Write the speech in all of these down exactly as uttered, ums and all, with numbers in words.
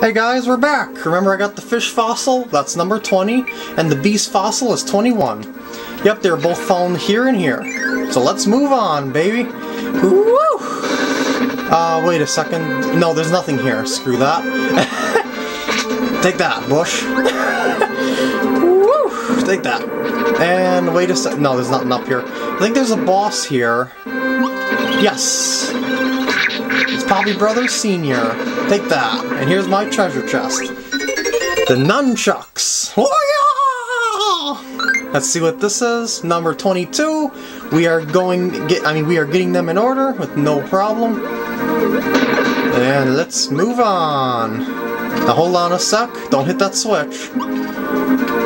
Hey guys, we're back! Remember I got the fish fossil? That's number twenty, and the beast fossil is twenty-one. Yep, they're both found here and here. So let's move on, baby! Woo! Uh, wait a second. No, there's nothing here. Screw that. Take that, Bush. Woo! Take that. And wait a sec. No, there's nothing up here. I think there's a boss here. Yes! It's Poppy Brothers Senior Take that. And here's my treasure chest. The nunchucks. Oh, yeah! Let's see what this is. Number twenty-two. We are going get I mean we are getting them in order with no problem. And let's move on. Now hold on a sec. Don't hit that switch.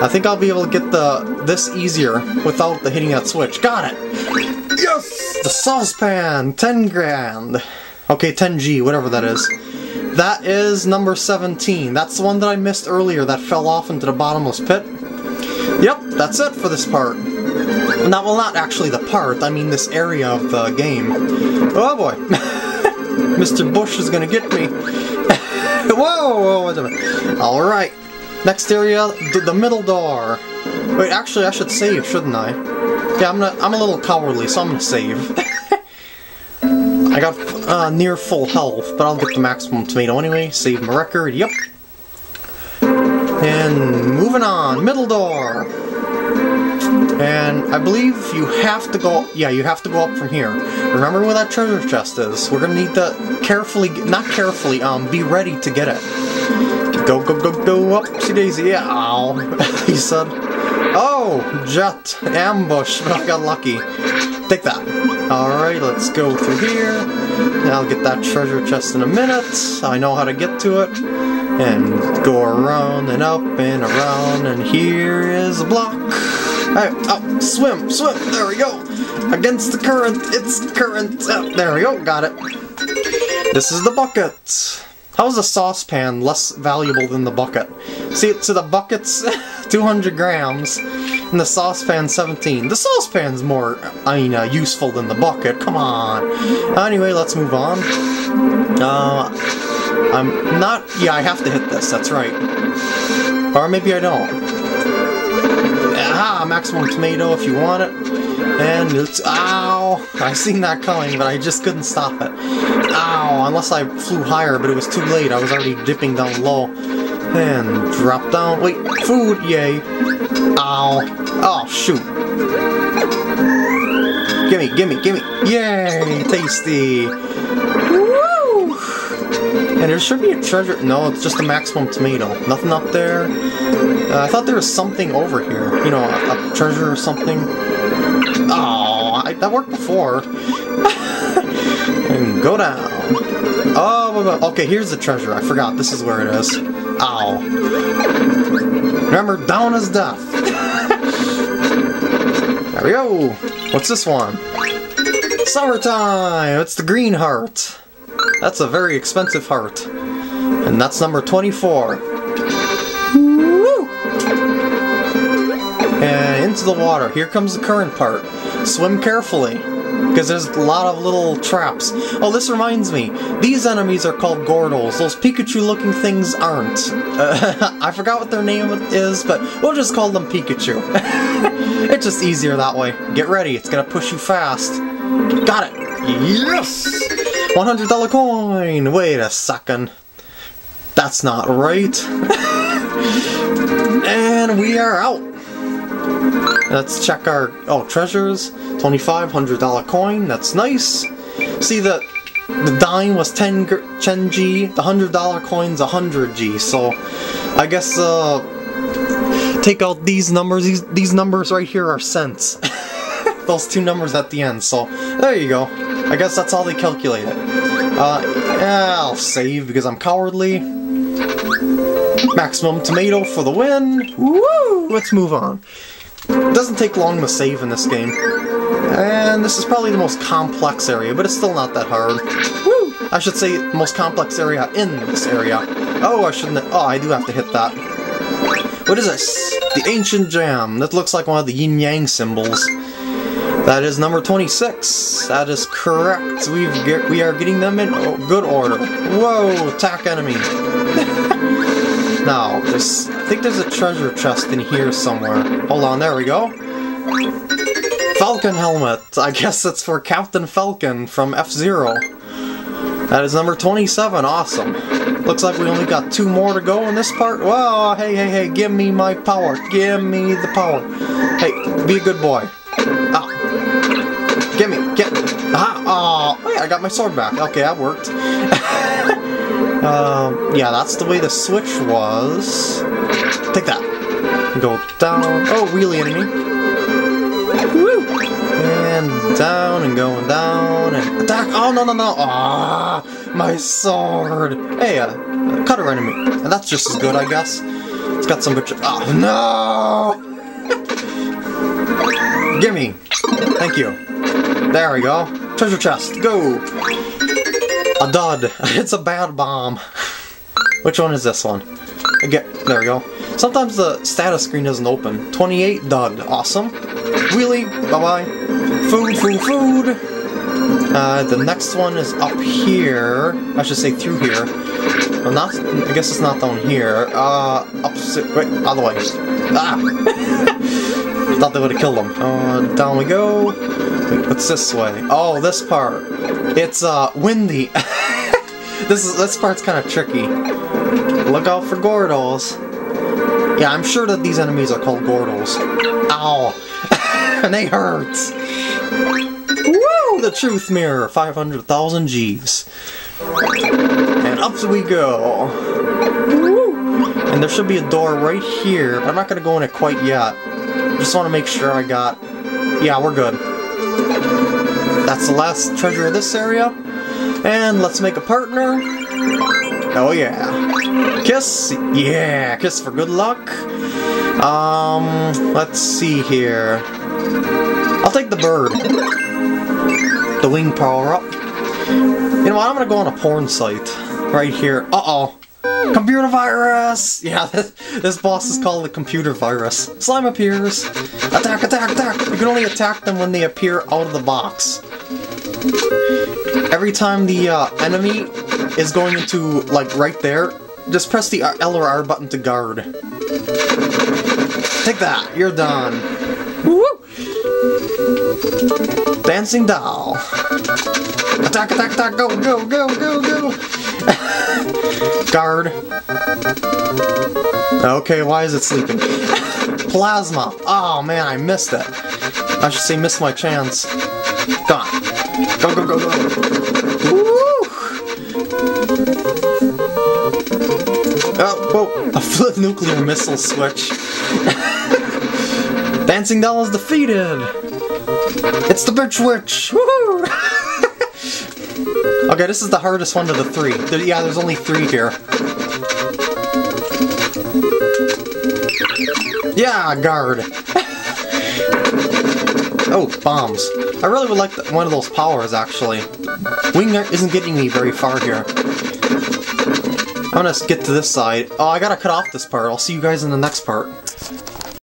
I think I'll be able to get the this easier without the hitting that switch. Got it! Yes! The saucepan! ten grand! Okay, ten G, whatever that is. That is number seventeen. That's the one that I missed earlier that fell off into the bottomless pit. Yep, that's it for this part. Not, well, not actually the part, I mean this area of the game. Oh boy! Mister Bush is gonna get me. Whoa! Wait a minute. Alright. Next area, the middle door. Wait, actually I should save, shouldn't I? Yeah, I'm not, I'm a little cowardly, so I'm gonna save. I got uh, near full health, but I'll get the maximum tomato anyway. Save my record, yep. And moving on, middle door. And I believe you have to go, yeah, you have to go up from here. Remember where that treasure chest is. We're gonna need to carefully, not carefully, um, be ready to get it. Go, go, go, go, upsie-daisy, yeah, ow, he said. Oh, jet, ambush, but I got lucky. Take that. Alright, let's go through here. I'll get that treasure chest in a minute. I know how to get to it. And go around and up and around, and here is a block. Alright, oh, swim, swim, there we go. Against the current, it's current. Oh, there we go, got it. This is the bucket. How's a saucepan less valuable than the bucket? See, so the bucket's two hundred grams, and the saucepan seventeen. The saucepan's more, I mean, uh, useful than the bucket, come on. Anyway, let's move on. Uh, I'm not, yeah, I have to hit this, that's right. Or maybe I don't. Ah, maximum tomato if you want it. And it's, ow! I seen that coming, but I just couldn't stop it. Ow! Unless I flew higher, but it was too late. I was already dipping down low. And drop down. Wait, food! Yay! Ow! Oh, shoot! Gimme, gimme, gimme! Yay! Tasty! Woo! And there should be a treasure. No, it's just a maximum tomato. Nothing up there. Uh, I thought there was something over here. You know, a, a treasure or something. Oh, I, that worked before. And go down. Oh, okay, here's the treasure. I forgot. This is where it is. Ow. Remember, down is death. There we go. What's this one? Summertime! It's the green heart. That's a very expensive heart. And that's number twenty-four. Woo! And into the water. Here comes the current part. Swim carefully, because there's a lot of little traps. Oh, this reminds me. These enemies are called Gordos. Those Pikachu-looking things aren't. Uh, I forgot what their name is, but we'll just call them Pikachu. It's just easier that way. Get ready. It's going to push you fast. Got it. Yes! one hundred dollar coin. Wait a second. That's not right. And we are out. Let's check our, oh, treasures, twenty-five hundred dollar coin, that's nice. See, the, the dime was ten G, the one hundred dollar coin's one hundred G, so I guess, uh, take out these numbers, these, these numbers right here are cents. Those two numbers at the end, so there you go. I guess that's how they calculate it. Uh, yeah, I'll save because I'm cowardly. Maximum tomato for the win. Woo! Let's move on. It doesn't take long to save in this game. And this is probably the most complex area, but it's still not that hard. Woo! I should say the most complex area in this area. Oh, I shouldn't have, oh, I do have to hit that. What is this? The ancient jam. That looks like one of the yin-yang symbols. That is number twenty-six. That is correct. We've get, we are getting them in good order. Whoa! Attack enemy. now. There's, I think there's a treasure chest in here somewhere. Hold on, there we go. Falcon helmet. I guess it's for Captain Falcon from F-Zero. That is number twenty-seven. Awesome. Looks like we only got two more to go in this part. Whoa, hey, hey, hey, give me my power. Give me the power. Hey, be a good boy. Ah. Give me, get me. Ah, oh, wait, I got my sword back. Okay, that worked. um, yeah, that's the way the switch was. Take that. Go down. Oh, wheelie enemy. Woo! And down and going down and attack! Oh no no no! Ah, my sword! Hey, uh, cutter enemy. And that's just as good, I guess. It's got some bitch. Oh no! Gimme! Thank you. There we go. Treasure chest. Go! A dud. It's a bad bomb. Which one is this one? Again, there we go. Sometimes the status screen doesn't open. twenty-eight dud. Awesome. Wheelie, bye-bye. Food, food, food. Uh, the next one is up here. I should say through here. Well, not. I guess it's not down here. Uh, opposite. Wait, other way. Ah! I thought they would have killed him. Uh, down we go. Wait, what's this way? Oh, this part. It's uh windy. this is this part's kind of tricky. Look out for Gordos. Yeah, I'm sure that these enemies are called Gordles. Ow. And they hurt! Woo! The Truth Mirror! five hundred thousand G's. And up we go! Woo! And there should be a door right here, but I'm not gonna go in it quite yet. Just wanna make sure I got... Yeah, we're good. That's the last treasure of this area. And let's make a partner. Oh yeah. Kiss! Yeah! Kiss for good luck. Um, let's see here. I'll take the bird. The wing power up. You know what, I'm gonna go on a porn site. Right here. Uh-oh. Computer virus! Yeah, this, this boss is called the computer virus. Slime appears. Attack, attack, attack! You can only attack them when they appear out of the box. Every time the uh, enemy is going into, like, right there, just press the L or R button to guard. Take that! You're done. Woo! Dancing Doll. Attack, attack, attack, go, go, go, go, go! Guard. Okay, why is it sleeping? Plasma. Oh man, I missed it. I should say missed my chance. Come on. Go, go, go, go. Woo! Oh, whoa. A flip nuclear missile switch. Dancing Doll is defeated! It's the Bitch Witch! Woohoo! Okay, this is the hardest one of the three. There, yeah, there's only three here. Yeah, guard! Oh, bombs. I really would like the, one of those powers, actually. Wing isn't getting me very far here. I'm gonna get to this side. Oh, I gotta cut off this part. I'll see you guys in the next part.